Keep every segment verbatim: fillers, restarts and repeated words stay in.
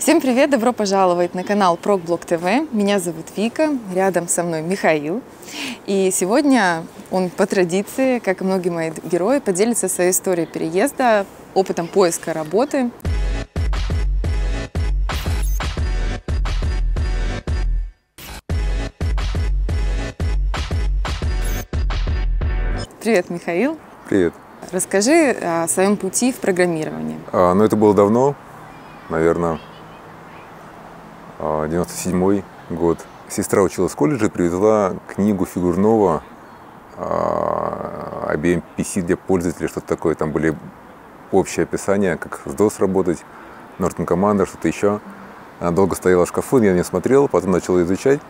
Всем привет, добро пожаловать на канал Прокблог ТВ. Меня зовут Вика, рядом со мной Михаил. И сегодня он по традиции, как и многие мои герои, поделится своей историей переезда, опытом поиска работы. Привет, Михаил. Привет. Расскажи о своем пути в программировании. А, ну, это было давно, наверное, девяносто седьмой год. Сестра училась в колледже, привезла книгу фигурного ай би эм пи си для пользователей, что-то такое. Там были общие описания, как с дос работать, Norton Commander, что-то еще. Она долго стояла в шкафу, я не смотрел, потом начал ее изучать.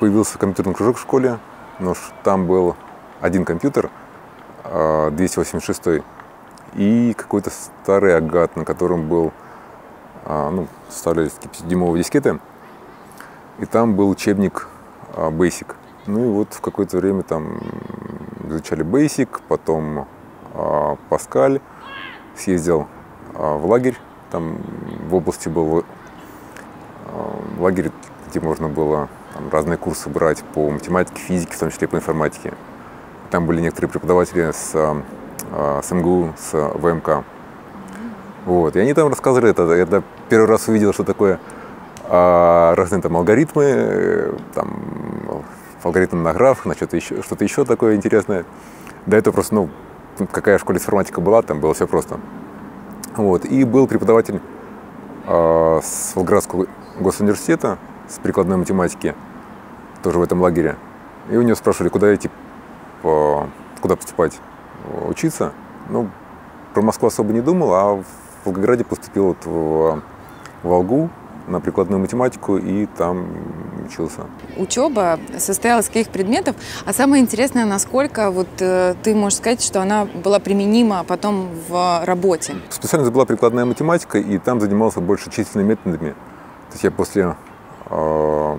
Появился компьютерный кружок в школе, но там был один компьютер, двести восемьдесят шестой, и какой-то старый Агат, на котором был Ну, вставлялись пятидюймовые дискеты, и там был учебник бэсик. Ну и вот в какое-то время там изучали бэсик, потом Паскаль, съездил в лагерь, там в области был лагерь, где можно было там разные курсы брать по математике, физике, в том числе по информатике. Там были некоторые преподаватели с, с эм гэ у, с вэ эм ка. Вот. И они там рассказывали это. Я первый раз увидел, что такое а, разные там алгоритмы, там, алгоритмы на графах, на что-то еще, что-то еще такое интересное. До этого просто, ну, какая в школе информатика была, там было все просто. Вот. И был преподаватель а, с Волгоградского госуниверситета, с прикладной математики, тоже в этом лагере. И у него спрашивали, куда идти, по, куда поступать, учиться. Ну, про Москву особо не думал, а в В Волгограде поступил вот в Волгу на прикладную математику и там учился. Учеба состояла из каких предметов? А самое интересное, насколько вот ты можешь сказать, что она была применима потом в работе? Специальность была прикладная математика, и там занимался больше численными методами. То есть я после э,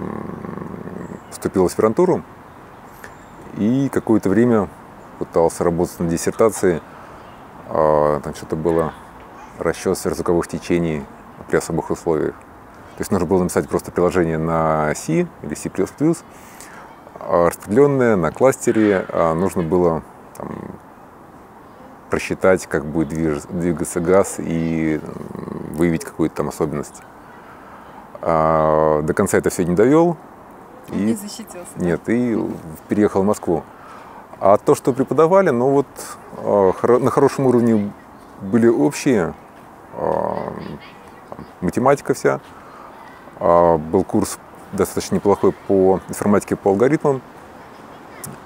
поступил в аспирантуру и какое-то время пытался работать на диссертации. Э, там что-то было... расчет сверхзвуковых течений при особых условиях. То есть нужно было написать просто приложение на C или C++, распределенное на кластере. Нужно было там, просчитать, как будет двигаться газ и выявить какую-то там особенность. До конца это все не довел. И, не защитился. Нет, и переехал в Москву. А то, что преподавали, ну вот на хорошем уровне были общие, математика вся, был курс достаточно неплохой по информатике, по алгоритмам,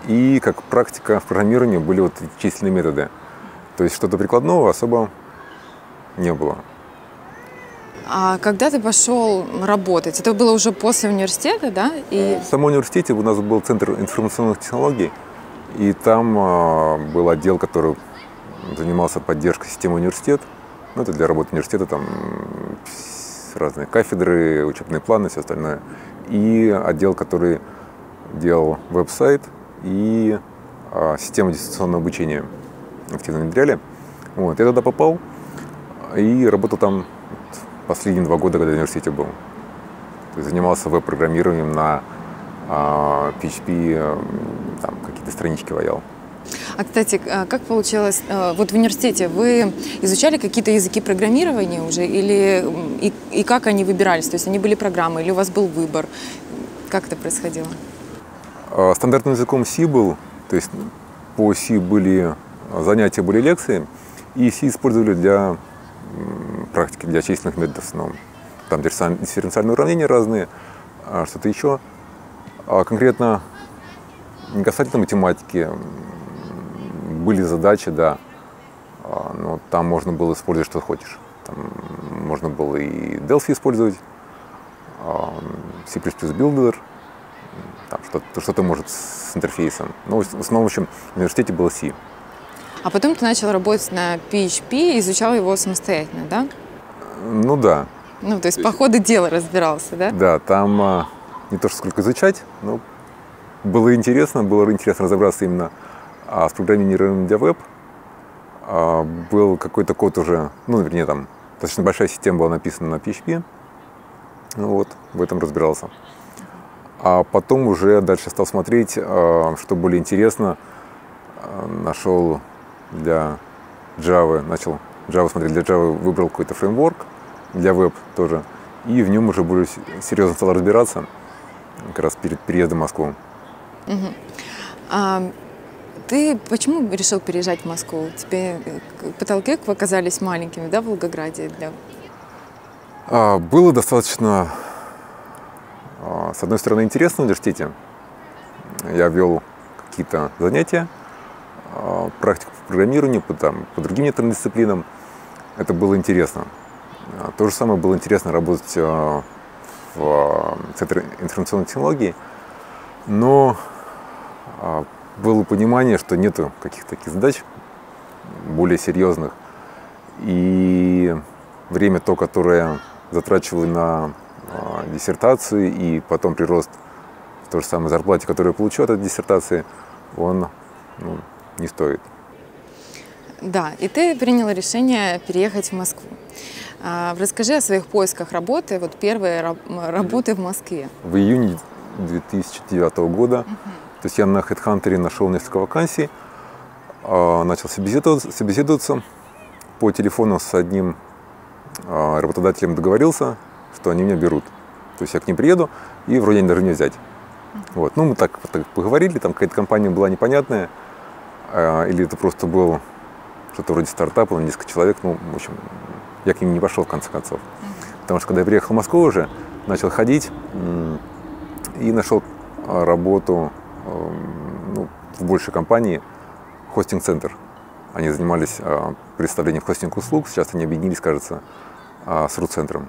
и как практика в программировании были вот численные методы. То есть что-то прикладного особо не было. А когда ты пошел работать? Это было уже после университета, да? И... В самом университете у нас был Центр информационных технологий, и там был отдел, который... занимался поддержкой системы университет. Ну, это для работы университета, там разные кафедры, учебные планы, все остальное. И отдел, который делал веб-сайт и а, систему дистанционного обучения активно внедряли. Вот. Я туда попал и работал там последние два года, когда в университете был. То есть занимался веб-программированием на а, пи эйч пи, там какие-то странички ваял. А, кстати, как получилось, вот в университете вы изучали какие-то языки программирования уже, или и, и как они выбирались? То есть они были программы, или у вас был выбор? Как это происходило? Стандартным языком C был, то есть по C были занятия, были лекции, и C использовали для практики, для численных методов в основном. Там дифференциальные уравнения разные, что-то еще. А конкретно не касательно математики, были задачи, да, но там можно было использовать, что хочешь. Там можно было и Delphi использовать, C Plus Plus Builder, что-то, что-то может с интерфейсом. Но в основном, в общем, в университете было C. А потом ты начал работать на пи эйч пи и изучал его самостоятельно, да? Ну да. Ну, то есть по ходу дела разбирался, да? Да, там не то, что сколько изучать, но было интересно, было интересно разобраться именно А с программированием для веб. Был какой-то код уже, ну, вернее, там Достаточно большая система была написана на пи эйч пи. Ну вот, в этом разбирался. А потом уже дальше стал смотреть, что более интересно. Нашел для Java, начал Java смотреть, для Java выбрал какой-то фреймворк, для веб тоже. И в нем уже более серьезно стал разбираться, как раз перед переездом в Москву. Угу. А ты почему решил переезжать в Москву? Тебе потолки оказались маленькими, да, в Волгограде? Для... А, было достаточно, а, с одной стороны, интересно в университете. Я вел какие-то занятия, а, практику по программированию, по, там, по другим некоторым дисциплинам. Это было интересно. А, то же самое было интересно работать а, в а, Центре информационной технологии, но а, было понимание, что нету каких-то таких задач более серьезных. И время то, которое затрачивали на а, диссертацию, и потом прирост в той же самой зарплате, которую я получу от этой диссертации, он ну, не стоит. Да, и ты приняла решение переехать в Москву. А, расскажи о своих поисках работы, вот первые раб работы в Москве. В июне две тысячи девятого года. Угу. То есть я на Headhunter нашел несколько вакансий, начал собеседоваться. По телефону с одним работодателем договорился, что они меня берут. То есть я к ним приеду, и вроде они даже не взять. Вот. Ну, мы так, так поговорили, там какая-то компания была непонятная, или это просто было что-то вроде стартапа, несколько человек. Ну, в общем, я к ним не пошел в конце концов. Потому что когда я приехал в Москву уже, начал ходить и нашел работу... Ну, в большей компании хостинг-центр. Они занимались а, представлением хостинг-услуг. Сейчас они объединились, кажется, а, с ру-центром.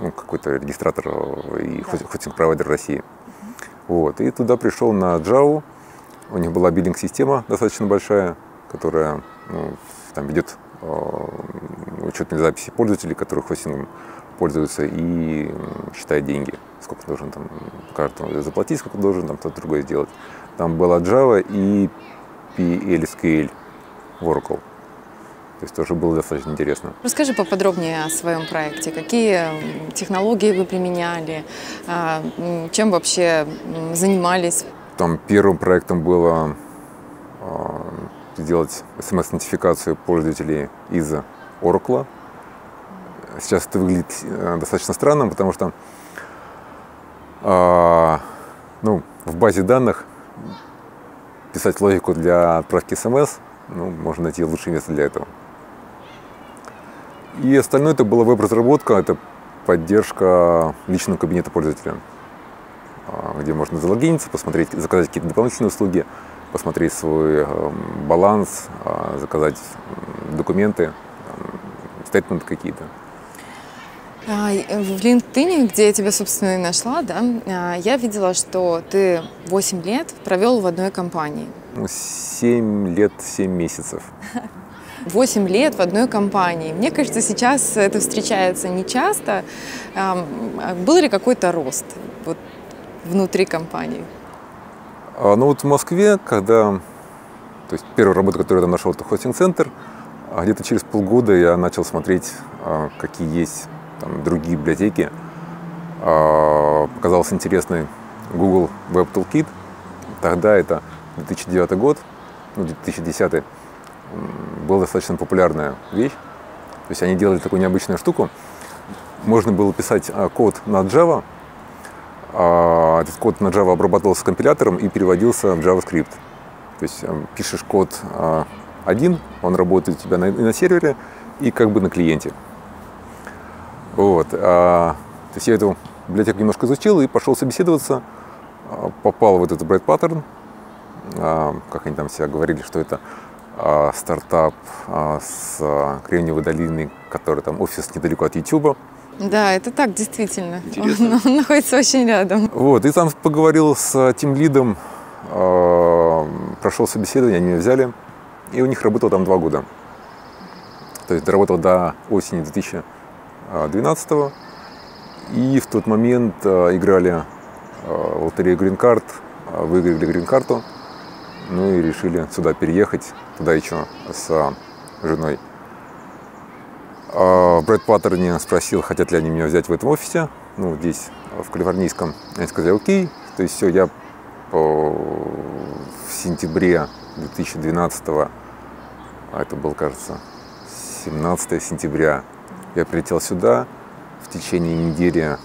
Ну, какой-то регистратор и да. хостинг-провайдер России. Угу. Вот. И туда пришел на Java. У них была биллинг-система достаточно большая, которая ну, там ведет а, учетные записи пользователей, которые хостингом пользуются, и считает деньги, сколько должен там каждому заплатить, сколько должен там кто-то другой сделать. Там была Java и пи эл эс кью эл в Oracle. То есть тоже было достаточно интересно. Расскажи поподробнее о своем проекте. Какие технологии вы применяли? Чем вообще занимались? Там первым проектом было сделать эс эм эс-нотификацию пользователей из Oracle. Сейчас это выглядит достаточно странным, потому что э, ну, в базе данных писать логику для отправки смс, ну, можно найти лучшее место для этого. И остальное это была веб-разработка, это поддержка личного кабинета пользователя, где можно залогиниться, посмотреть, заказать какие-то дополнительные услуги, посмотреть свой э, баланс, э, заказать документы, э, стейтменты какие-то. В LinkedIn, где я тебя, собственно, и нашла, да, я видела, что ты восемь лет провел в одной компании. семь лет, семь месяцев. восемь лет в одной компании. Мне кажется, сейчас это встречается нечасто. Был ли какой-то рост вот, внутри компании? Ну вот в Москве, когда... То есть первая работа, которую я там нашел, это хостинг-центр. А где-то через полгода я начал смотреть, какие есть... Там, другие библиотеки. А, показался интересный Google Web Toolkit. Тогда это две тысячи девятый год, ну, две тысячи десятый, была достаточно популярная вещь. То есть они делали такую необычную штуку. Можно было писать а, код на Java. А, этот код на Java обрабатывался компилятором и переводился в JavaScript. То есть а, пишешь код а, один, он работает у тебя на, и на сервере, и как бы на клиенте. Вот. А, то есть я эту библиотеку немножко изучил и пошел собеседоваться, попал в этот Bright Pattern, а, как они там себя говорили, что это а, стартап а, с а, Кремниевой долины, который там офис недалеко от YouTube. Да, это так, действительно. Он, он находится очень рядом. Вот, и там поговорил с тимлидом, а, прошел собеседование, они меня взяли, и у них работал там два года. То есть доработал до осени две тысячи двенадцатого, и в тот момент а, играли а, в лотерею Green Card, а, выиграли Green Card'у, ну и решили сюда переехать, туда еще с а, женой. В Bright Pattern спросил, хотят ли они меня взять в этом офисе, ну, здесь, в калифорнийском. Они сказали, окей. То есть все, я в сентябре две тысячи двенадцатого, а это был, кажется, семнадцатое сентября, я прилетел сюда. В течение недели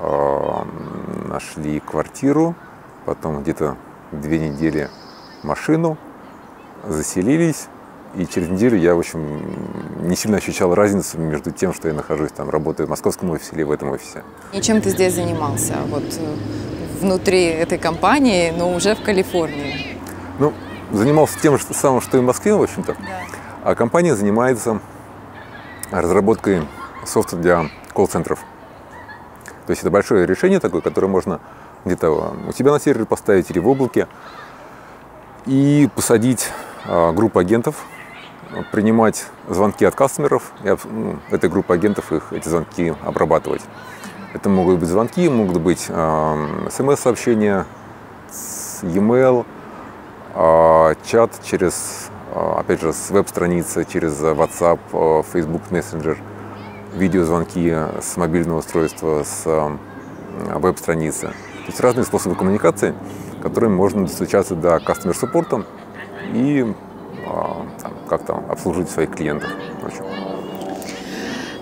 э, нашли квартиру, потом где-то две недели машину, заселились. И через неделю я, в общем, не сильно ощущал разницу между тем, что я нахожусь там, работаю в московском офисе или в этом офисе. И чем ты здесь занимался, вот внутри этой компании, но уже в Калифорнии? Ну, занимался тем же самым, что и в Москве, в общем-то. Да. А компания занимается разработкой софта для колл-центров. То есть это большое решение такое, которое можно где-то у себя на сервере поставить или в облаке и посадить э, группу агентов, принимать звонки от кастомеров, и ну, этой группы агентов их, эти звонки обрабатывать. Это могут быть звонки, могут быть э, смс-сообщения, e-mail, э, чат через, э, опять же, с веб-страницы, через WhatsApp, э, Facebook Messenger, видеозвонки с мобильного устройства, с э, веб-страницы. То есть разные способы коммуникации, которыми можно достучаться до кастомер-саппорта и как-то обслужить своих клиентов.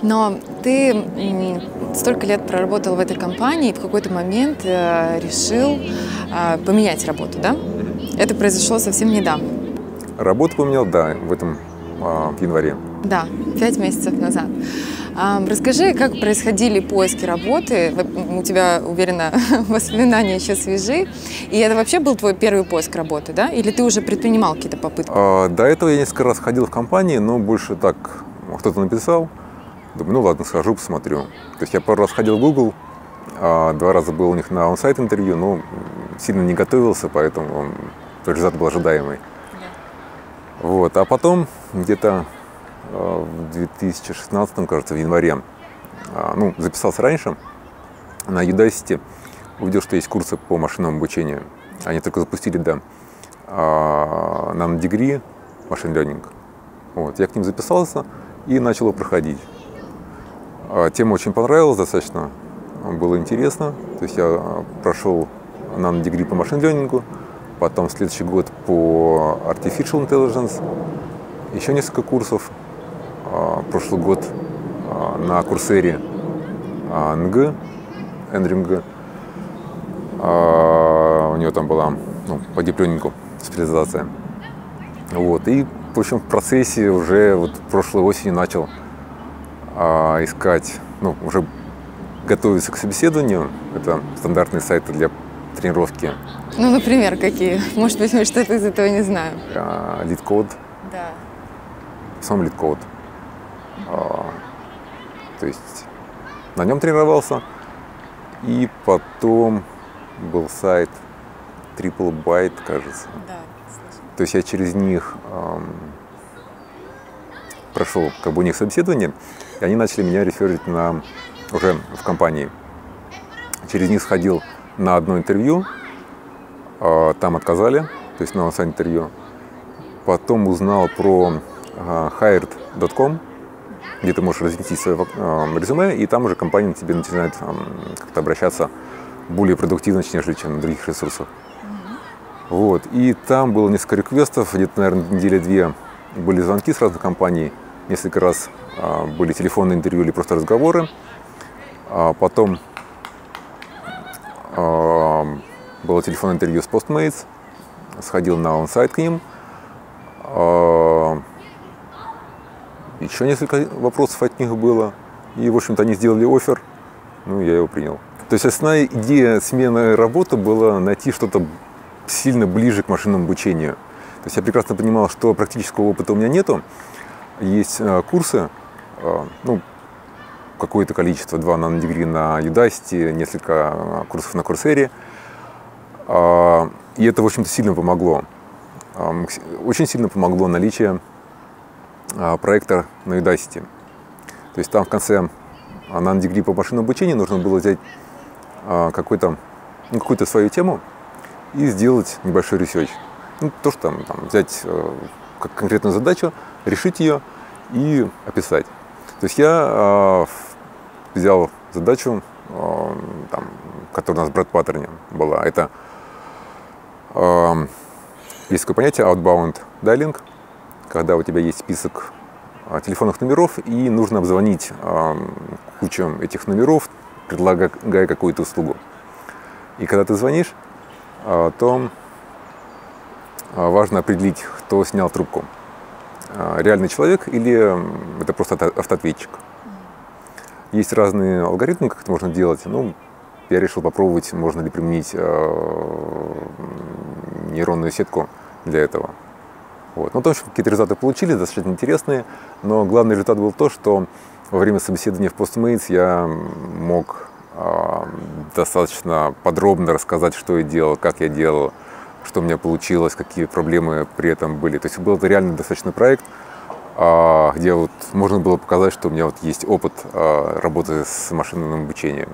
Но ты столько лет проработал в этой компании и в какой-то момент решил поменять работу, да? Это произошло совсем недавно. Работу поменял, да, в этом в январе. Да, пять месяцев назад. Расскажи, как происходили поиски работы. У тебя, уверена, воспоминания еще свежи. И это вообще был твой первый поиск работы, да? Или ты уже предпринимал какие-то попытки? А, до этого я несколько раз ходил в компании, но больше так кто-то написал. Думаю, ну ладно, схожу, посмотрю. То есть я пару раз ходил в Google, а два раза был у них на онсайт интервью, но сильно не готовился, поэтому результат был ожидаемый. Да. Вот. А потом где-то в две тысячи шестнадцатом, кажется, в январе, ну, записался раньше на Udacity, увидел, что есть курсы по машинному обучению. Они только запустили, да, нано-дегри, Machine Learning. Вот, я к ним записался и начал его проходить. Тема очень понравилась достаточно, было интересно. То есть я прошел нано-дегри по Machine Learning, потом следующий год по Artificial Intelligence, еще несколько курсов. Прошлый год на Coursera эн джи, Эндринга, у нее там была, ну, по диплёнингу специализация. Вот. И, в общем, в процессе уже вот прошлой осенью начал а, искать, ну, уже готовиться к собеседованию. Это стандартные сайты для тренировки. Ну, например, какие? Может быть, мы что-то из этого не знаем. Лид-код. Да. Сам Лид-код. А, то есть на нем тренировался, и потом был сайт трипл байт, кажется. Да, то есть я через них эм, прошел как бы у них собеседование, и они начали меня реферить на, уже в компании. Через них сходил на одно интервью, э, там отказали, то есть на онлайн интервью. Потом узнал про э, хайрд точка ком, где ты можешь разнести свое э, резюме, и там уже компания тебе начинает э, как-то обращаться более продуктивно, нежели чем на других ресурсах. Mm-hmm. Вот. И там было несколько реквестов, где-то, наверное, недели-две были звонки с разных компаний, несколько раз э, были телефонные интервью или просто разговоры. А потом э, было телефонное интервью с Postmates, сходил на онсайт к ним. Э, Еще несколько вопросов от них было, и, в общем-то, они сделали оффер, ну, я его принял. То есть основная идея смены работы была найти что-то сильно ближе к машинному обучению. То есть я прекрасно понимал, что практического опыта у меня нету, есть э, курсы, э, ну, какое-то количество, два нано-дегри на Udacity, несколько курсов на Coursera, э, и это, в общем-то, сильно помогло. Э, очень сильно помогло наличие проектор на Udacity. То есть там в конце нано-дегри по машинному обучению нужно было взять какую-то, ну, какую-то свою тему и сделать небольшой ресерч. Ну, то, что там, там взять конкретную задачу, решить ее и описать. То То есть я э, взял задачу, э, там, которая у нас в Bright Pattern была. Это э, есть такое понятие outbound dialing, когда у тебя есть список э, телефонных номеров, и нужно обзвонить э, кучу этих номеров, предлагая какую-то услугу. И когда ты звонишь, э, то важно определить, кто снял трубку. Реальный человек или это просто автоответчик. Есть разные алгоритмы, как это можно делать. Ну, я решил попробовать, можно ли применить э, нейронную сетку для этого. Вот. Ну, в том, что какие-то результаты получили, достаточно интересные, но главный результат был то, что во время собеседования в Postmates я мог э, достаточно подробно рассказать, что я делал, как я делал, что у меня получилось, какие проблемы при этом были. То есть был это реально достаточно проект, где вот можно было показать, что у меня вот есть опыт работы с машинным обучением.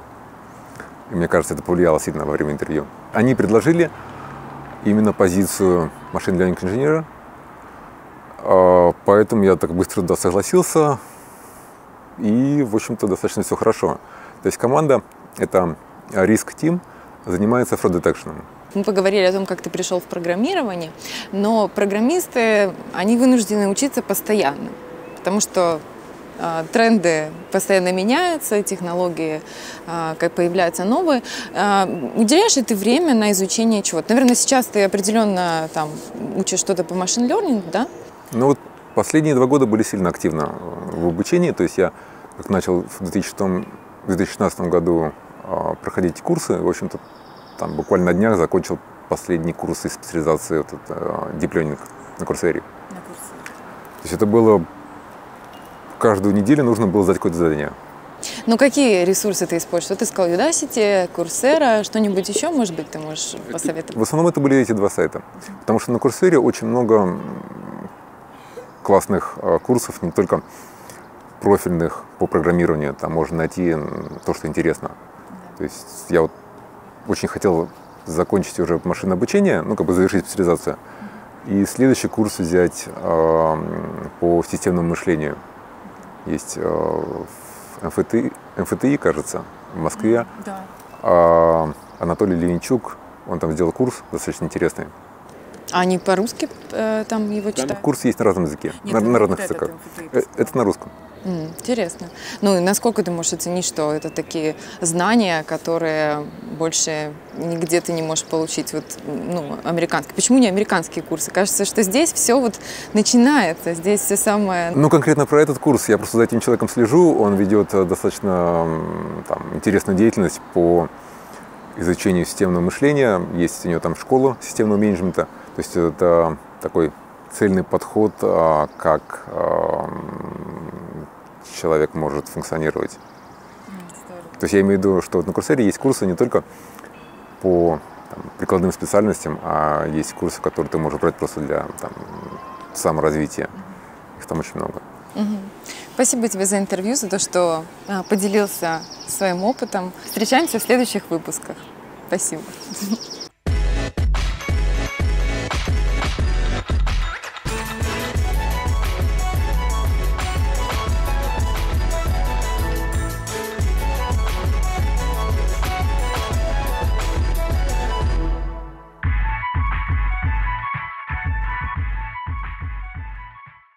И мне кажется, это повлияло сильно во время интервью. Они предложили именно позицию Machine Learning инженера, поэтому я так быстро туда согласился, и, в общем-то, достаточно все хорошо. То есть команда, это Risk Team, занимается fraud detection. Мы поговорили о том, как ты пришел в программирование, но программисты, они вынуждены учиться постоянно, потому что э, тренды постоянно меняются, технологии э, как появляются новые. Э, уделяешь ли ты время на изучение чего-то? Наверное, сейчас ты определенно там, учишь что-то по machine learning, да? Ну вот последние два года были сильно активны в обучении, то есть я как начал в две тысячи шестнадцатом году э, проходить курсы, в общем-то, там, буквально на днях закончил последний курс из специализации вот, uh, Deep Learning на Coursera. На То есть это было... Каждую неделю нужно было сдать какое-то задание. Ну, какие ресурсы ты используешь? Вот ты сказал Udacity, Coursera, что-нибудь еще, может быть, ты можешь посоветовать? В основном это были эти два сайта. Uh-huh. Потому что на Coursera очень много классных uh, курсов, не только профильных по программированию. Там можно найти то, что интересно. Uh-huh. То есть я вот очень хотел закончить уже машинное обучение, ну, как бы завершить специализацию. И следующий курс взять э, по системному мышлению. Есть э, в МФТИ, МФТИ, кажется, в Москве. Да. А, Анатолий Леничук, он там сделал курс достаточно интересный. А они по-русски э, там его читают? Там курс есть на разном языке. Нет, на, ну, на разных вот языках. Это, это на русском. Интересно. Ну и насколько ты можешь оценить, что это такие знания, которые больше нигде ты не можешь получить, вот, ну, американские. Почему не американские курсы? Кажется, что здесь все вот начинается, здесь все самое... Ну, конкретно про этот курс. Я просто за этим человеком слежу. Он ведет достаточно там, интересную деятельность по изучению системного мышления. Есть у него там школа системного менеджмента. То есть это такой цельный подход, как человек может функционировать. Mm, То есть я имею в виду, что вот на Coursera есть курсы не только по там, прикладным специальностям, а есть курсы, которые ты можешь брать просто для там, саморазвития. Mm-hmm. Их там очень много. Mm-hmm. Спасибо тебе за интервью, за то, что поделился своим опытом. Встречаемся в следующих выпусках. Спасибо.